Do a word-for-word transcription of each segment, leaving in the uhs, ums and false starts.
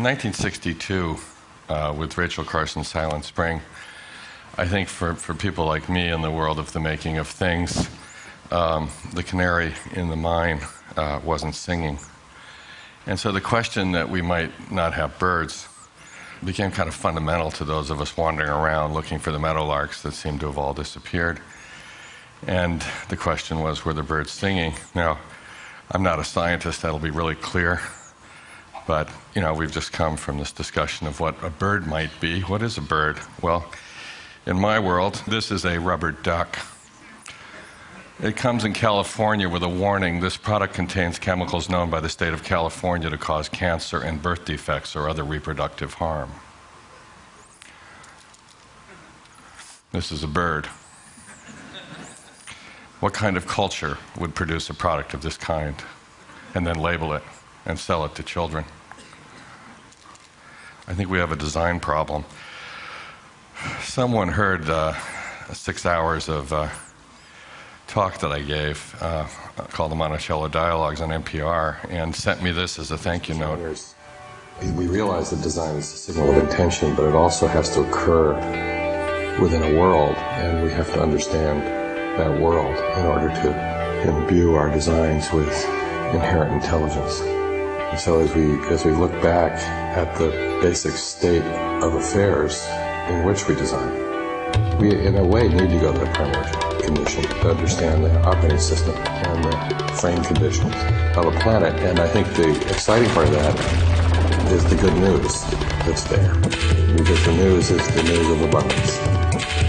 In nineteen sixty-two, uh, with Rachel Carson's Silent Spring, I think for, for people like me in the world of the making of things, um, the canary in the mine uh, wasn't singing. And so the question that we might not have birds became kind of fundamental to those of us wandering around looking for the meadowlarks that seemed to have all disappeared. And the question was, were the birds singing? Now, I'm not a scientist, that'll be really clear, but, you know, we've just come from this discussion of what a bird might be. What is a bird? Well, in my world, this is a rubber duck. It comes in California with a warning: this product contains chemicals known by the state of California to cause cancer and birth defects or other reproductive harm. This is a bird. What kind of culture would produce a product of this kind and then label it and sell it to children? I think we have a design problem. Someone heard uh, six hours of uh, talk that I gave uh, called the Monticello Dialogues on N P R and sent me this as a thank you note. We realize that design is a signal of intention, but it also has to occur within a world, and we have to understand that world in order to imbue our designs with inherent intelligence. And so as we, as we look back at the basic state of affairs in which we design, we, in a way, need to go to the primary condition to understand the operating system and the frame conditions of a planet. And I think the exciting part of that is the good news that's there. Because the news is the news of abundance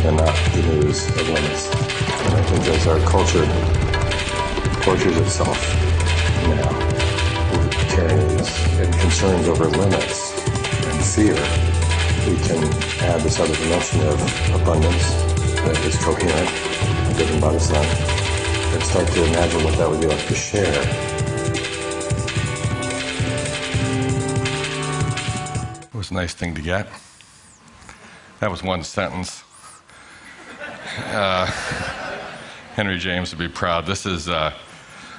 and not the news of limits. And I think as our culture tortures itself now with carryings and concerns over limits and fear, we can add this other dimension of abundance that is coherent, driven by the sun, and start to imagine what that would be like to share. It was a nice thing to get. That was one sentence. Uh, Henry James would be proud. This is, uh,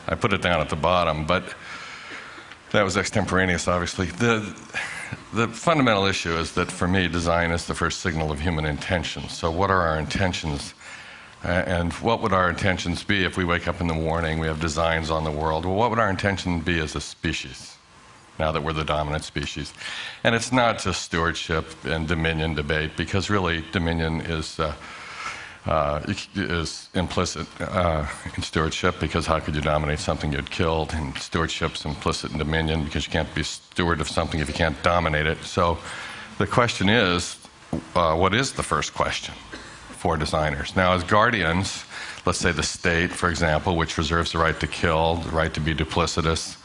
I put it down at the bottom, but that was extemporaneous, obviously. The, The fundamental issue is that, for me, design is the first signal of human intention. So what are our intentions? Uh, and what would our intentions be if we wake up in the morning, we have designs on the world? Well, what would our intention be as a species, now that we're the dominant species? And it's not just stewardship and dominion debate, because really dominion is, uh, uh, is implicit uh, in stewardship, because how could you dominate something you'd killed? And stewardship's implicit in dominion, because you can't be steward of something if you can't dominate it. So the question is, uh, what is the first question for designers? Now, as guardians, let's say the state, for example, which reserves the right to kill, the right to be duplicitous,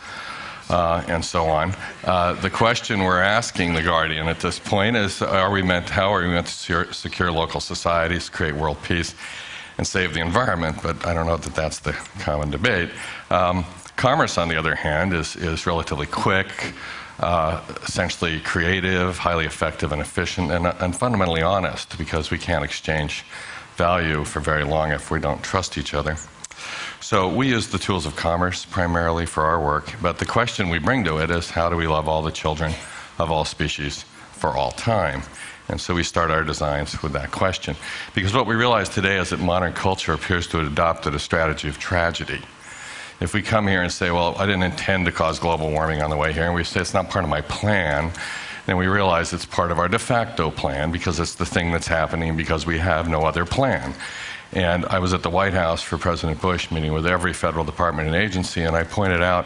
uh, and so on, uh, the question we're asking the guardian at this point is, are we meant, how are we meant to secure, secure local societies, create world peace, and save the environment? But I don't know that that's the common debate. Um, Commerce, on the other hand, is, is relatively quick, uh, essentially creative, highly effective and efficient, and, and fundamentally honest, because we can't exchange value for very long if we don't trust each other. So we use the tools of commerce primarily for our work, but the question we bring to it is, how do we love all the children of all species for all time? And so we start our designs with that question. Because what we realize today is that modern culture appears to have adopted a strategy of tragedy. If we come here and say, well, I didn't intend to cause global warming on the way here, and we say it's not part of my plan, then we realize it's part of our de facto plan, because it's the thing that's happening because we have no other plan. And I was at the White House for President Bush, meeting with every federal department and agency, and I pointed out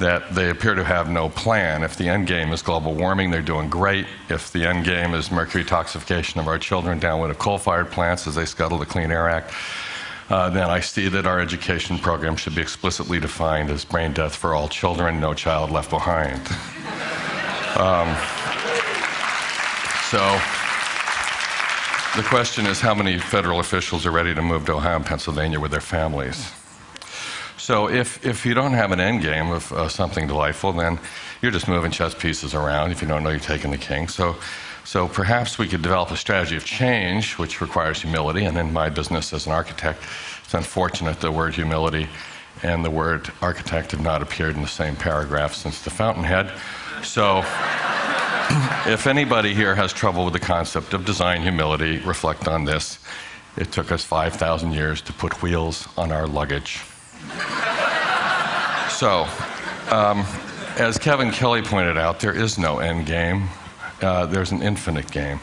that they appear to have no plan. If the end game is global warming, they're doing great. If the end game is mercury toxification of our children downwind of coal-fired plants as they scuttle the Clean Air Act, Uh, then I see that our education program should be explicitly defined as brain death for all children, no child left behind. um, so the question is, how many federal officials are ready to move to Ohio and Pennsylvania with their families? So if, if you don't have an end game of uh, something delightful, then you're just moving chess pieces around if you don't know you're taking the king. So, So perhaps we could develop a strategy of change, which requires humility. And in my business as an architect, it's unfortunate the word humility and the word architect have not appeared in the same paragraph since the Fountainhead. So If anybody here has trouble with the concept of design humility, reflect on this. It took us five thousand years to put wheels on our luggage. So, um, as Kevin Kelly pointed out, there is no end game. Uh, there's an infinite game,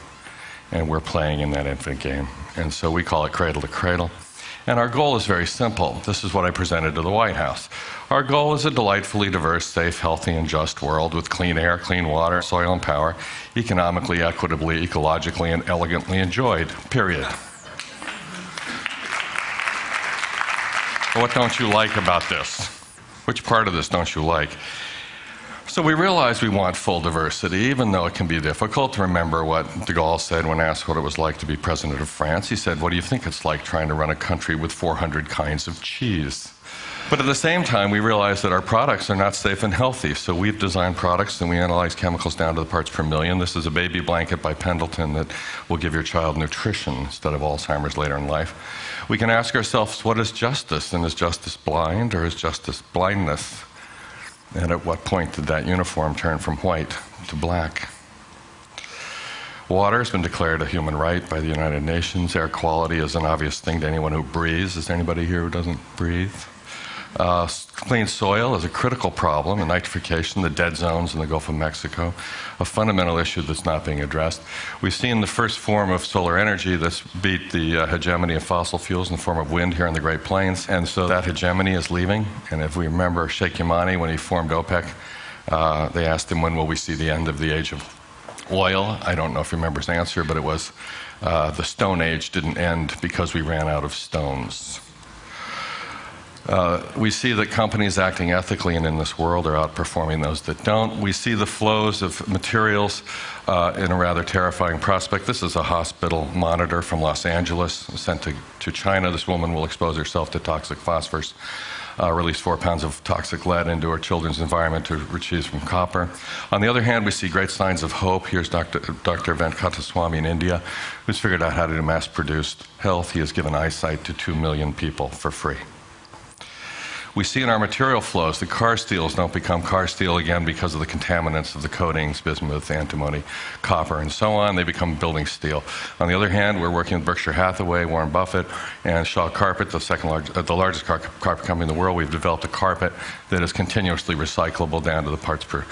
and we're playing in that infinite game. And so we call it Cradle to Cradle. And our goal is very simple. This is what I presented to the White House. Our goal is a delightfully diverse, safe, healthy, and just world with clean air, clean water, soil and power, economically, equitably, ecologically, and elegantly enjoyed, period. What don't you like about this? Which part of this don't you like? So we realize we want full diversity, even though it can be difficult to remember what de Gaulle said when asked what it was like to be president of France. He said, "What do you think it's like trying to run a country with four hundred kinds of cheese?" But at the same time, we realize that our products are not safe and healthy. So we've designed products and we analyze chemicals down to the parts per million. This is a baby blanket by Pendleton that will give your child nutrition instead of Alzheimer's later in life. We can ask ourselves, what is justice? And is justice blind or is justice blindness? And at what point did that uniform turn from white to black? Water has been declared a human right by the United Nations. Air quality is an obvious thing to anyone who breathes. Is there anybody here who doesn't breathe? Uh, clean soil is a critical problem, and nitrification, the dead zones in the Gulf of Mexico, a fundamental issue that's not being addressed. We've seen the first form of solar energy that's beat the uh, hegemony of fossil fuels in the form of wind here in the Great Plains, and so that hegemony is leaving. And if we remember Sheikh Yamani, when he formed OPEC, uh, they asked him, when will we see the end of the age of oil? I don't know if you remember his answer, but it was, uh, the Stone Age didn't end because we ran out of stones. Uh, we see that companies acting ethically and in this world are outperforming those that don't. We see the flows of materials uh, in a rather terrifying prospect. This is a hospital monitor from Los Angeles sent to, to China. This woman will expose herself to toxic phosphorus, uh, release four pounds of toxic lead into her children's environment to retrieve from copper. On the other hand, we see great signs of hope. Here's Doctor Doctor Venkateswamy in India, who's figured out how to do mass-produced health. He has given eyesight to two million people for free. We see in our material flows that car steels don't become car steel again because of the contaminants of the coatings, bismuth, antimony, copper, and so on. They become building steel. On the other hand, we're working with Berkshire Hathaway, Warren Buffett, and Shaw Carpet, the second large, uh, the largest car, carpet company in the world. We've developed a carpet that is continuously recyclable down to the parts per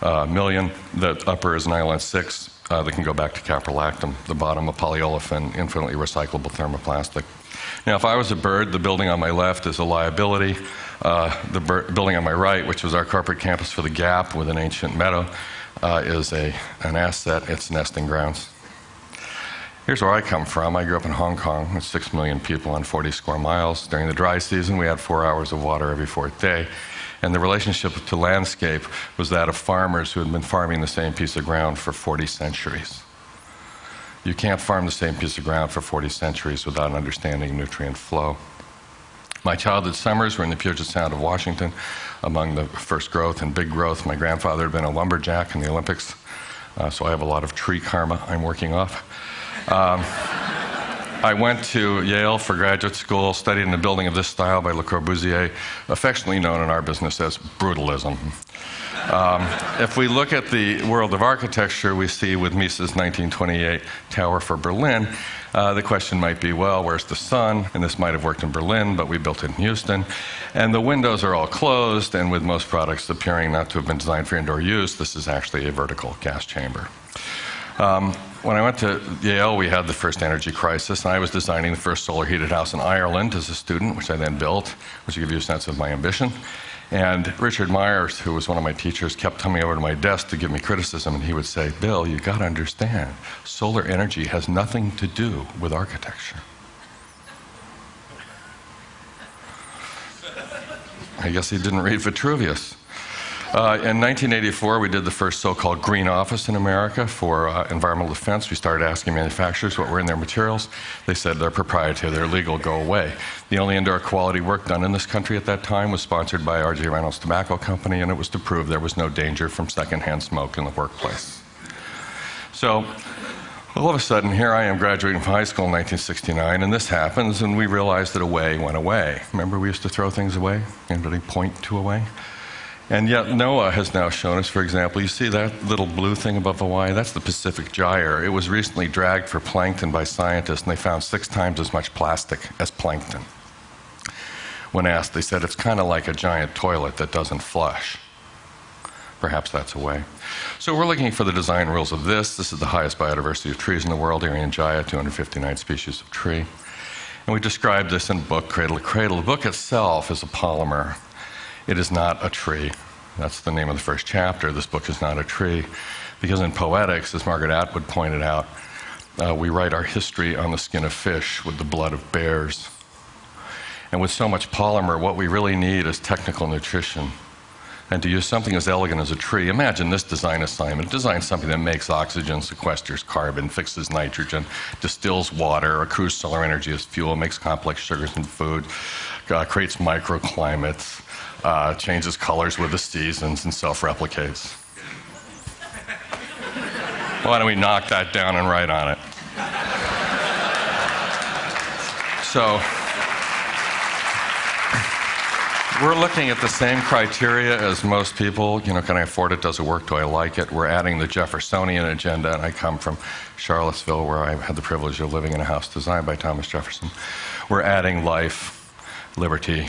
uh, million. The upper is nylon six uh, that can go back to caprolactam. The bottom, a polyolefin, infinitely recyclable thermoplastic. Now, if I was a bird, the building on my left is a liability. Uh, the building on my right, which was our corporate campus for the Gap with an ancient meadow, uh, is a, an asset. It's nesting grounds. Here's where I come from. I grew up in Hong Kong with six million people on forty square miles. During the dry season, we had four hours of water every fourth day. And the relationship to landscape was that of farmers who had been farming the same piece of ground for forty centuries. You can't farm the same piece of ground for forty centuries without understanding nutrient flow. My childhood summers were in the Puget Sound of Washington, among the first growth and big growth. My grandfather had been a lumberjack in the Olympics, uh, so I have a lot of tree karma I'm working off. Um, I went to Yale for graduate school, studied in a building of this style by Le Corbusier, affectionately known in our business as brutalism. Um, if we look at the world of architecture, we see with Mies's nineteen twenty-eight Tower for Berlin, uh, the question might be, well, where's the sun? And this might have worked in Berlin, but we built it in Houston. And the windows are all closed, and with most products appearing not to have been designed for indoor use, this is actually a vertical gas chamber. Um, when I went to Yale, we had the first energy crisis, and I was designing the first solar heated house in Ireland as a student, which I then built, which will give you a sense of my ambition. And Richard Myers, who was one of my teachers, kept coming over to my desk to give me criticism, and he would say, "Bill, you got to understand, solar energy has nothing to do with architecture." I guess he didn't read Vitruvius. Uh, in nineteen eighty-four, we did the first so-called green office in America for uh, environmental defense. We started asking manufacturers what were in their materials. They said they're proprietary, they're illegal, go away. The only indoor quality work done in this country at that time was sponsored by R J Reynolds Tobacco Company, and it was to prove there was no danger from secondhand smoke in the workplace. So, all of a sudden, here I am graduating from high school in nineteen sixty-nine, and this happens, and we realized that away went away. Remember we used to throw things away? Anybody point to away? And yet NOAA has now shown us, for example, you see that little blue thing above Hawaii? That's the Pacific Gyre. It was recently dragged for plankton by scientists, and they found six times as much plastic as plankton. When asked, they said it's kind of like a giant toilet that doesn't flush. Perhaps that's a way. So we're looking for the design rules of this. This is the highest biodiversity of trees in the world, Arian Jaya, two hundred fifty-nine species of tree. And we described this in the book, Cradle to Cradle. The book itself is a polymer. It is not a tree. That's the name of the first chapter. This book is not a tree. Because in Poetics, as Margaret Atwood pointed out, uh, we write our history on the skin of fish with the blood of bears. And with so much polymer, what we really need is technical nutrition. And to use something as elegant as a tree, imagine this design assignment. Design something that makes oxygen, sequesters carbon, fixes nitrogen, distills water, accrues solar energy as fuel, makes complex sugars in food, uh, creates microclimates, Uh, changes colors with the seasons, and self-replicates. Why don't we knock that down and write on it? So, we're looking at the same criteria as most people. You know, can I afford it? Does it work? Do I like it? We're adding the Jeffersonian agenda, and I come from Charlottesville, where I had the privilege of living in a house designed by Thomas Jefferson. We're adding life, liberty,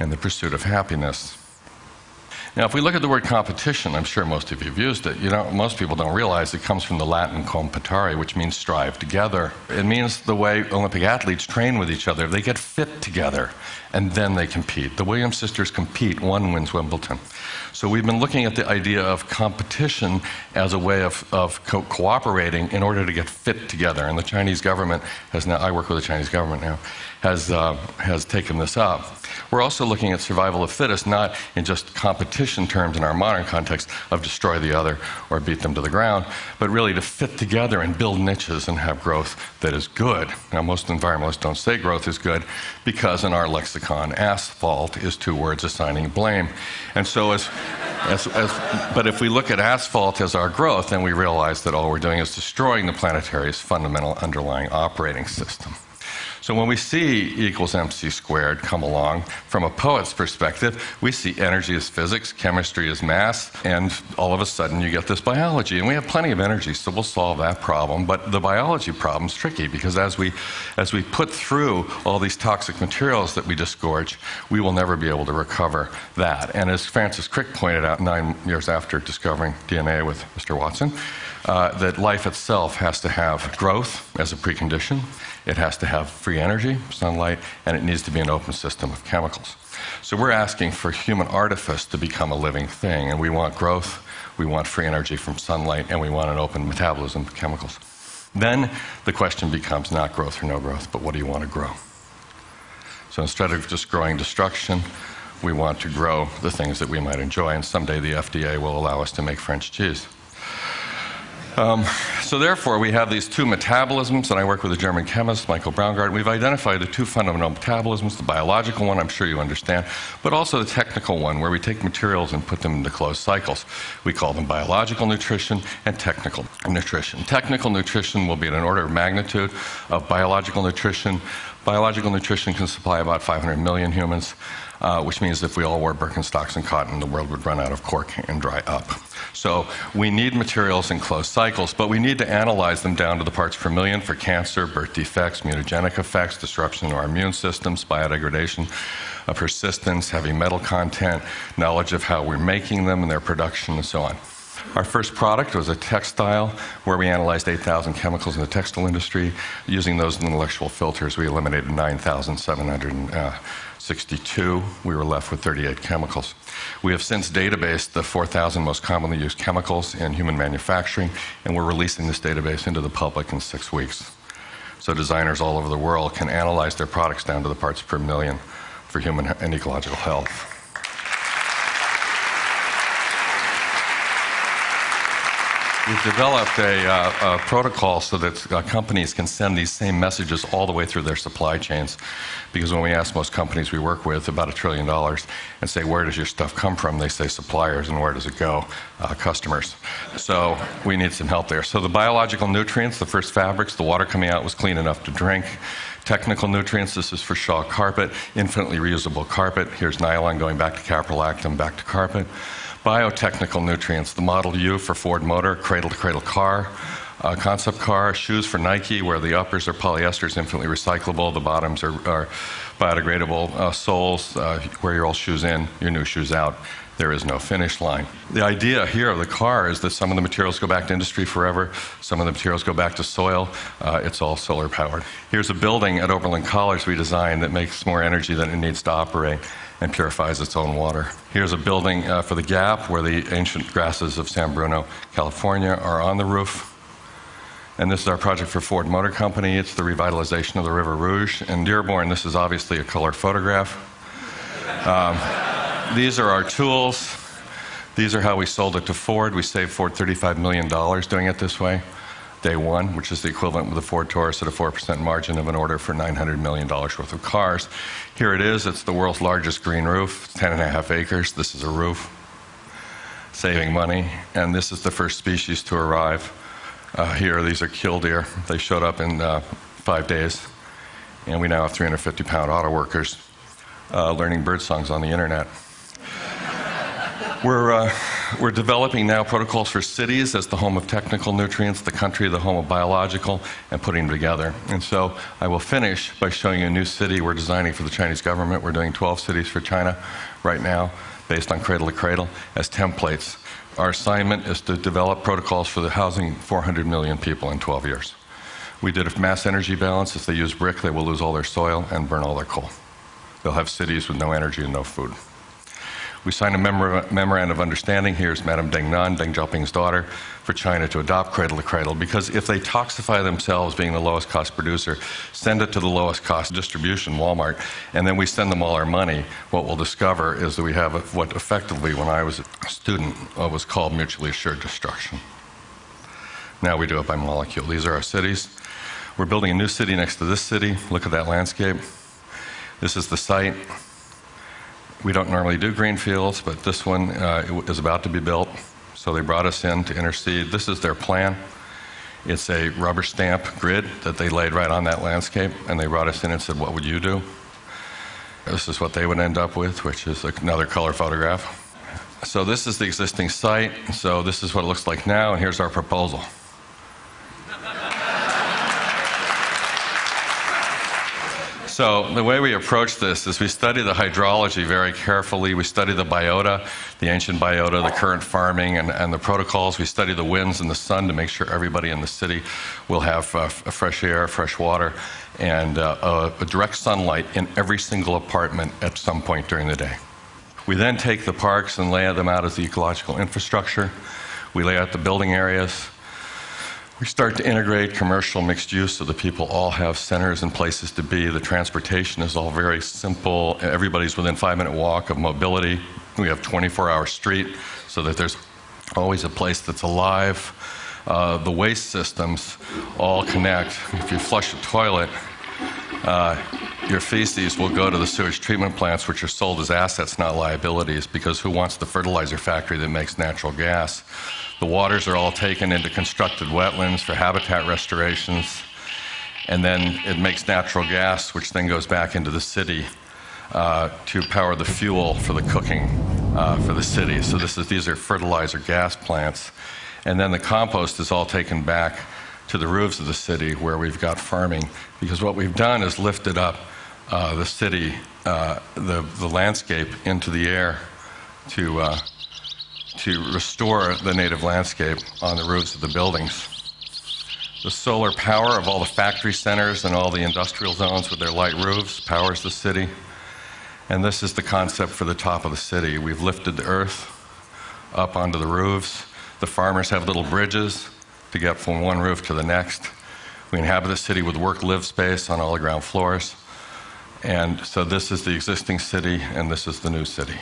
and the pursuit of happiness. Now, if we look at the word competition, I'm sure most of you have used it. You know, most people don't realize it comes from the Latin competare, which means strive together. It means the way Olympic athletes train with each other. They get fit together, and then they compete. The Williams sisters compete. One wins Wimbledon. So we've been looking at the idea of competition as a way of, of co cooperating in order to get fit together. And the Chinese government has now, I work with the Chinese government now, has, uh, has taken this up. We're also looking at survival of fittest, not in just competition terms in our modern context of destroy the other or beat them to the ground, but really to fit together and build niches and have growth that is good. Now, most environmentalists don't say growth is good because in our lexicon, asphalt is two words assigning blame. And so as, as, as, but if we look at asphalt as our growth, then we realize that all we're doing is destroying the planetary's fundamental underlying operating system. So when we see E equals mc squared come along, from a poet's perspective, we see energy as physics, chemistry as mass, and all of a sudden you get this biology. And we have plenty of energy, so we'll solve that problem. But the biology problem's tricky, because as we, as we put through all these toxic materials that we disgorge, we will never be able to recover that. And as Francis Crick pointed out nine years after discovering D N A with Mister Watson, Uh, that life itself has to have growth as a precondition, it has to have free energy, sunlight, and it needs to be an open system of chemicals. So we're asking for human artifice to become a living thing, and we want growth, we want free energy from sunlight, and we want an open metabolism of chemicals. Then the question becomes not growth or no growth, but what do you want to grow? So instead of just growing destruction, we want to grow the things that we might enjoy, and someday the F D A will allow us to make French cheese. Um, so therefore, we have these two metabolisms, and I work with a German chemist, Michael Braungart. We've identified the two fundamental metabolisms, the biological one, I'm sure you understand, but also the technical one, where we take materials and put them into closed cycles. We call them biological nutrition and technical nutrition. Technical nutrition will be at an order of magnitude of biological nutrition. Biological nutrition can supply about five hundred million humans, uh, which means if we all wore Birkenstocks and cotton, the world would run out of cork and dry up. So we need materials in closed cycles, but we need to analyze them down to the parts per million for cancer, birth defects, mutagenic effects, disruption to our immune systems, biodegradation, uh, persistence, heavy metal content, knowledge of how we're making them and their production, and so on. Our first product was a textile where we analyzed eight thousand chemicals in the textile industry. Using those intellectual filters, we eliminated nine thousand seven hundred sixty-two. We were left with thirty-eight chemicals. We have since databased the four thousand most commonly used chemicals in human manufacturing, and we're releasing this database into the public in six weeks. So designers all over the world can analyze their products down to the parts per million for human and ecological health. We've developed a, uh, a protocol so that uh, companies can send these same messages all the way through their supply chains, because when we ask most companies we work with, about a trillion dollars, and say, where does your stuff come from? They say suppliers, and where does it go? Uh, customers. So we need some help there. So the biological nutrients, the first fabrics, the water coming out was clean enough to drink. Technical nutrients, this is for Shaw carpet, infinitely reusable carpet. Here's nylon going back to caprolactam, back to carpet. Biotechnical nutrients, the Model U for Ford Motor, Cradle to Cradle car, uh, concept car, shoes for Nike, where the uppers are polyesters, infinitely recyclable, the bottoms are, are biodegradable, uh, soles, uh, wear your old shoes in, your new shoes out. There is no finish line. The idea here of the car is that some of the materials go back to industry forever, some of the materials go back to soil. Uh, it's all solar powered. Here's a building at Oberlin College we designed that makes more energy than it needs to operate and purifies its own water. Here's a building uh, for the Gap, where the ancient grasses of San Bruno, California are on the roof. And this is our project for Ford Motor Company. It's the revitalization of the River Rouge. In Dearborn, this is obviously a color photograph. Um, These are our tools. These are how we sold it to Ford. We saved Ford thirty-five million dollars doing it this way, day one, which is the equivalent with the Ford Taurus at a four percent margin of an order for nine hundred million dollars worth of cars. Here it is. It's the world's largest green roof, ten and a half acres. This is a roof, saving money. And this is the first species to arrive uh, here. These are killdeer. They showed up in uh, five days. And we now have three hundred fifty pound auto workers uh, learning bird songs on the internet. We're, uh, we're developing now protocols for cities as the home of technical nutrients, the country, the home of biological, and putting them together. And so I will finish by showing you a new city we're designing for the Chinese government. We're doing twelve cities for China right now, based on Cradle to Cradle, as templates. Our assignment is to develop protocols for the housing four hundred million people in twelve years. We did a mass energy balance. If they use brick, they will lose all their soil and burn all their coal. They'll have cities with no energy and no food. We signed a memor memorandum of understanding. Here's Madame Deng Nan, Deng Xiaoping's daughter, for China to adopt Cradle to Cradle, because if they toxify themselves being the lowest cost producer, send it to the lowest cost distribution, Walmart, and then we send them all our money, what we'll discover is that we have a, what effectively, when I was a student, uh, was called mutually assured destruction. Now we do it by molecule. These are our cities. We're building a new city next to this city. Look at that landscape. This is the site. We don't normally do greenfields, but this one uh, is about to be built, so they brought us in to intercede. This is their plan. It's a rubber stamp grid that they laid right on that landscape, and they brought us in and said, what would you do? This is what they would end up with, which is another color photograph. So this is the existing site, so this is what it looks like now, and here's our proposal. So the way we approach this is we study the hydrology very carefully. We study the biota, the ancient biota, the current farming, and, and the protocols. We study the winds and the sun to make sure everybody in the city will have uh, fresh air, fresh water, and uh, a, a direct sunlight in every single apartment at some point during the day. We then take the parks and lay them out as the ecological infrastructure. We lay out the building areas. We start to integrate commercial mixed use so that people all have centers and places to be. The transportation is all very simple. Everybody's within five minute walk of mobility. We have twenty-four hour street so that there's always a place that's alive. Uh, the waste systems all connect. If you flush a toilet, uh, your feces will go to the sewage treatment plants, which are sold as assets, not liabilities, because who wants the fertilizer factory that makes natural gas? The waters are all taken into constructed wetlands for habitat restorations, and then it makes natural gas, which then goes back into the city uh, to power the fuel for the cooking uh, for the city. So this is, these are fertilizer gas plants. And then the compost is all taken back to the roofs of the city where we've got farming, because what we've done is lifted up uh, the city, uh, the, the landscape into the air to... Uh, to restore the native landscape on the roofs of the buildings. The solar power of all the factory centers and all the industrial zones with their light roofs powers the city. And this is the concept for the top of the city. We've lifted the earth up onto the roofs. The farmers have little bridges to get from one roof to the next. We inhabit the city with work-live space on all the ground floors. And so this is the existing city, and this is the new city.